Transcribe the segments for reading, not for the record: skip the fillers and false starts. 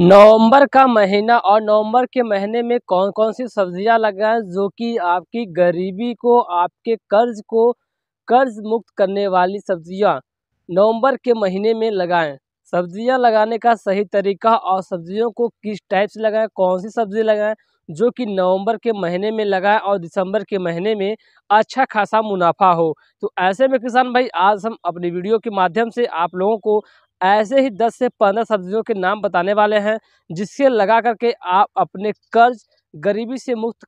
नवंबर का महीना और नवंबर के महीने में कौन कौन सी सब्जियां लगाएं जो कि आपकी गरीबी को, आपके कर्ज को कर्ज मुक्त करने वाली सब्जियां नवंबर के महीने में लगाएं। सब्जियां लगाने का सही तरीका और सब्जियों को किस टाइप से लगाएं, कौन सी सब्जी लगाएं जो कि नवंबर के महीने में लगाएं और दिसंबर के महीने में अच्छा खासा मुनाफा हो। तो ऐसे में किसान भाई, आज हम अपनी वीडियो के माध्यम से आप लोगों को ऐसे ही 10 से 15 सब्जियों के नाम बताने वाले हैं जिससे लगा करके आप अपने कर्ज गरीबी से मुक्त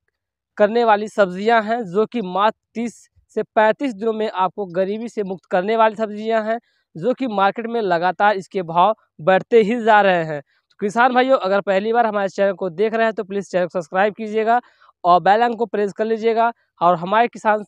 करने वाली सब्जियां हैं जो कि मात्र 30 से 35 दिनों में आपको गरीबी से मुक्त करने वाली सब्जियां हैं जो कि मार्केट में लगातार इसके भाव बढ़ते ही जा रहे हैं। तो किसान भाइयों, अगर पहली बार हमारे चैनल को देख रहे हैं तो प्लीज़ चैनल को सब्सक्राइब कीजिएगा और बेल आइकन को प्रेस कर लीजिएगा और हमारे किसान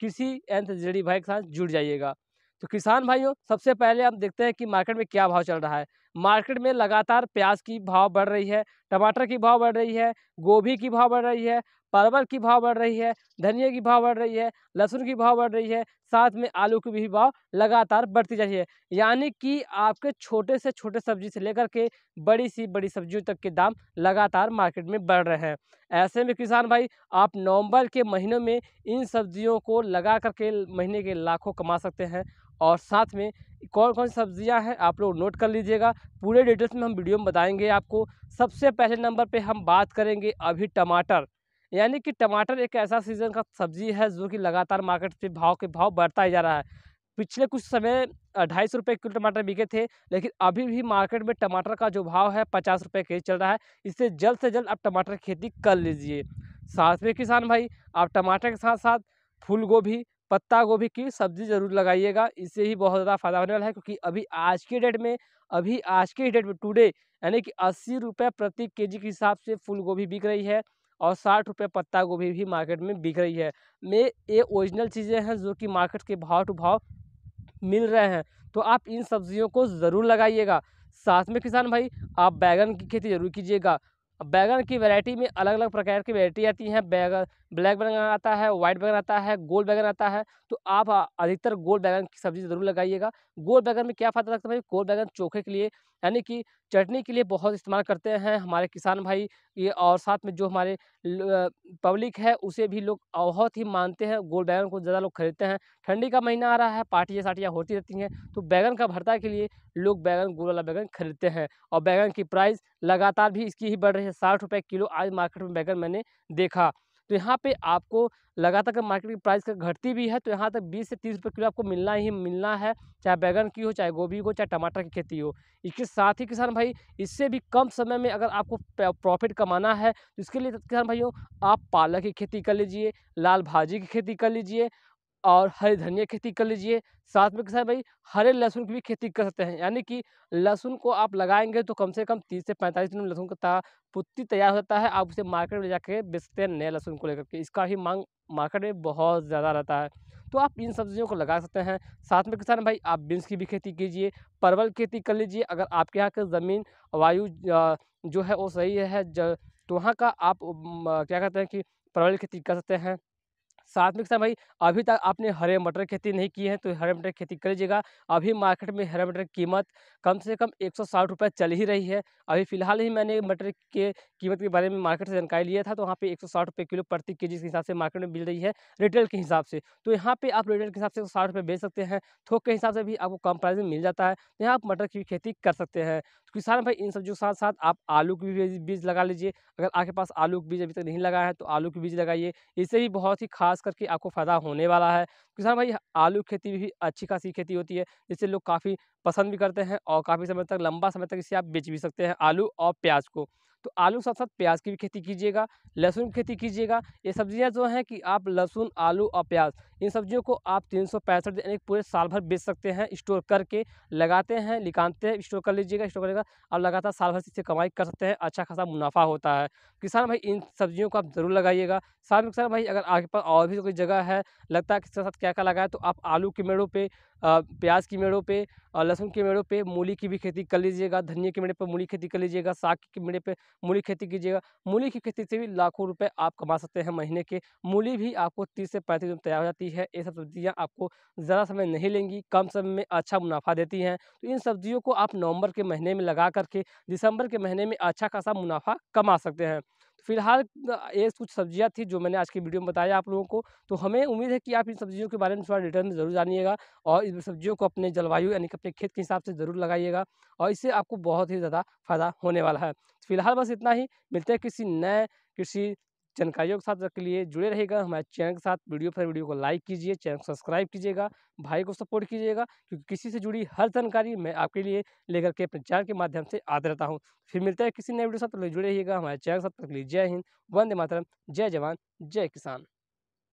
कृषि यंत्र जड़ी भाई के साथ जुड़ जाइएगा। तो किसान भाइयों, सबसे पहले हम देखते हैं कि मार्केट में क्या भाव चल रहा है। मार्केट में लगातार प्याज की भाव बढ़ रही है, टमाटर की भाव बढ़ रही है, गोभी की भाव बढ़ रही है, परवल की भाव बढ़ रही है, धनिया की भाव बढ़ रही है, लहसुन की भाव बढ़ रही है, साथ में आलू की भी भाव लगातार बढ़ती जा रही है। यानी कि आपके छोटे से छोटे सब्जी से लेकर के बड़ी सी बड़ी सब्जियों तक के दाम लगातार मार्केट में बढ़ रहे हैं। ऐसे में किसान भाई, आप नवंबर के महीनों में इन सब्जियों को लगा करके महीने के लाखों कमा सकते हैं। और साथ में कौन कौन सी सब्जियां हैं आप लोग नोट कर लीजिएगा, पूरे डिटेल्स में हम वीडियो में बताएंगे आपको। सबसे पहले नंबर पे हम बात करेंगे अभी टमाटर। यानी कि टमाटर एक ऐसा सीज़न का सब्जी है जो कि लगातार मार्केट से भाव बढ़ता ही जा रहा है। पिछले कुछ समय 250 रुपये किलो टमाटर बिके थे, लेकिन अभी भी मार्केट में टमाटर का जो भाव है 50 रुपये के जी चल रहा है। इससे जल्द से जल्द आप टमाटर की खेती कर लीजिए। साथ में किसान भाई, आप टमाटर के साथ साथ फूल गोभी, पत्ता गोभी की सब्ज़ी ज़रूर लगाइएगा। इससे ही बहुत ज़्यादा फायदा होने वाला है, क्योंकि अभी आज के डेट में टुडे यानी कि 80 रुपये प्रति केजी के हिसाब से फूल गोभी बिक रही है और 60 रुपये पत्ता गोभी भी मार्केट में बिक रही है। ये ओरिजिनल चीज़ें हैं जो कि मार्केट के भाव टू भाव मिल रहे हैं, तो आप इन सब्जियों को ज़रूर लगाइएगा। साथ में किसान भाई, आप बैगन की खेती ज़रूर कीजिएगा। बैगन की वैरायटी में अलग अलग प्रकार की वैरायटी आती हैं। बैगन ब्लैक बैगन आता है, वाइट बैगन आता है, गोल बैगन आता है। तो आप अधिकतर गोल बैगन की सब्ज़ी ज़रूर लगाइएगा। गोल बैगन में क्या फायदा लगता है भाई? गोल बैगन चोखे के लिए यानी कि चटनी के लिए बहुत इस्तेमाल करते हैं हमारे किसान भाई ये, और साथ में जो हमारे पब्लिक है उसे भी लोग बहुत ही मानते हैं। गोल बैगन को ज़्यादा लोग खरीदते हैं। ठंडी का महीना आ रहा है, पार्टियाँ साटियाँ होती रहती हैं, तो बैगन का भरता के लिए लोग बैगन गोल वाला बैगन खरीदते हैं। और बैगन की प्राइस लगातार भी इसकी ही बढ़ रही है। 60 रुपये किलो आज मार्केट में बैगन मैंने देखा। तो यहाँ पे आपको लगातार मार्केट की प्राइस घटती भी है, तो यहाँ तक 20 से 30 रुपये किलो आपको मिलना ही मिलना है, चाहे बैगन की हो, चाहे गोभी हो, चाहे टमाटर की खेती हो। इसके साथ ही किसान भाई, इससे भी कम समय में अगर आपको प्रॉफिट कमाना है तो इसके लिए किसान भाइयों, आप पालक की खेती कर लीजिए, लाल भाजी की खेती कर लीजिए और हरी धनिया खेती कर लीजिए। साथ में किसान भाई, हरे लहसुन की भी खेती कर सकते हैं। यानी कि लहसुन को आप लगाएंगे तो कम से कम 30 से 45 दिन में लहसुन का पुत्ती तैयार होता है। आप उसे मार्केट में जाकर बेच सकते हैं नए लहसुन को लेकर के। इसका ही मांग मार्केट में बहुत ज़्यादा रहता है, तो आप इन सब्जियों को लगा सकते हैं। साथ में किसान भाई, आप बीन्स की भी खेती कीजिए, परवल की खेती कर लीजिए। अगर आपके यहाँ की ज़मीन वायु जो है वो सही है तो वहाँ का आप क्या कहते हैं कि परवल की खेती कर सकते हैं। साथ में किसान भाई, अभी तक आपने हरे मटर खेती नहीं की है तो हरे मटर की खेती करिएगा। अभी मार्केट में हरे मटर की कीमत कम से कम 160 रुपये चल ही रही है। अभी फ़िलहाल ही मैंने मटर के कीमत के बारे में मार्केट से जानकारी लिया था, तो वहाँ पे 160 रुपये किलो प्रति केजी के हिसाब से मार्केट में मिल रही है रिटेल के हिसाब से। तो यहाँ पर आप रिटेल के हिसाब से 160 रुपये बेच सकते हैं, थोक के हिसाब से भी आपको कम प्राइस में मिल जाता है। यहाँ आप मटर की खेती कर सकते हैं। किसान भाई, इन सब्जियों के साथ साथ आप आलू के भी बीज लगा लीजिए। अगर आपके पास आलू के बीज अभी तक नहीं लगा है तो आलू के बीज लगाइए, इससे भी बहुत ही खास करके आपको फ़ायदा होने वाला है। किसान भाई, आलू की खेती भी अच्छी खासी खेती होती है, जिससे लोग काफ़ी पसंद भी करते हैं और काफ़ी समय तक, लंबा समय तक इसे आप बेच भी सकते हैं आलू और प्याज को। तो आलू के साथ साथ प्याज की भी खेती कीजिएगा, लहसुन की खेती कीजिएगा। ये सब्जियां जो हैं कि आप लहसुन, आलू और प्याज, इन सब्जियों को आप 365 दिन यानी पूरे साल भर बेच सकते हैं। स्टोर करके लगाते हैं, निकालते हैं, स्टोर कर लीजिएगा। स्टोर करेगा आप लगातार साल भर से कमाई कर सकते हैं, अच्छा खासा मुनाफा होता है। किसान भाई, इन सब्जियों को आप ज़रूर लगाइएगा। साथ में किसान भाई, अगर आपके पास और भी कोई जगह है, लगता है किसके साथ क्या क्या लगाए, तो आप आलू के मेड़ों पर प्याज की मेड़ों पे, लहसुन के मेड़ों पे मूली की भी खेती कर लीजिएगा, धनिया के मेड़े पर मूली खेती कर लीजिएगा, साग के मेड़े पे मूली खेती कीजिएगा। मूली की खेती से भी लाखों रुपए आप कमा सकते हैं महीने के। मूली भी आपको 30 से 35 दिन तैयार हो जाती है। ये सब सब्जियाँ आपको ज़्यादा समय नहीं लेंगी, कम समय में अच्छा मुनाफा देती हैं। तो इन सब्जियों को आप नवंबर के महीने में लगा करके दिसंबर के महीने में अच्छा खासा मुनाफा कमा सकते हैं। फिलहाल ये कुछ सब्जियां थी जो मैंने आज की वीडियो में बताया आप लोगों को। तो हमें उम्मीद है कि आप इन सब्जियों के बारे में थोड़ा डिटेल में ज़रूर जानिएगा और इन सब्जियों को अपने जलवायु यानी कि अपने खेत के हिसाब से ज़रूर लगाइएगा और इससे आपको बहुत ही ज़्यादा फायदा होने वाला है। फिलहाल बस इतना ही, मिलते हैं किसी नए कृषि जानकारियों के साथ। तब के लिए जुड़े रहेगा हमारे चैनल के साथ। वीडियो को लाइक कीजिए, चैनल को सब्सक्राइब कीजिएगा, भाई को सपोर्ट कीजिएगा, क्योंकि कृषि से जुड़ी हर जानकारी मैं आपके लिए लेकर के अपने चैनल के माध्यम से आते रहता हूँ। फिर मिलता है किसी नए वीडियो के साथ। जुड़े रहिएगा हमारे चैनल के साथ। तब के लिए जय हिंद, वंदे मातरम, जय जवान, जय किसान।